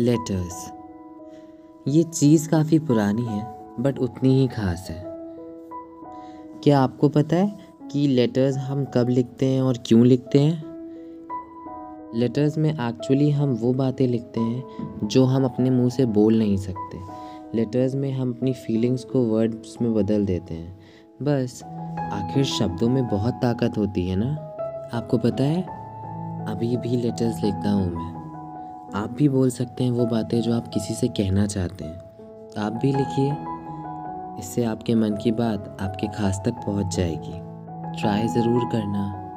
Letters. ये चीज़ काफ़ी पुरानी है बट उतनी ही खास है। क्या आपको पता है कि लेटर्स हम कब लिखते हैं और क्यों लिखते हैं? लेटर्स में एक्चुअली हम वो बातें लिखते हैं जो हम अपने मुंह से बोल नहीं सकते। लेटर्स में हम अपनी फीलिंग्स को वर्ड्स में बदल देते हैं। बस आखिर शब्दों में बहुत ताकत होती है ना। आपको पता है अभी भी लेटर्स लिखता हूँ मैं। आप भी बोल सकते हैं वो बातें जो आप किसी से कहना चाहते हैं। आप भी लिखिए, इससे आपके मन की बात आपके खास तक पहुँच जाएगी। ट्राई ज़रूर करना।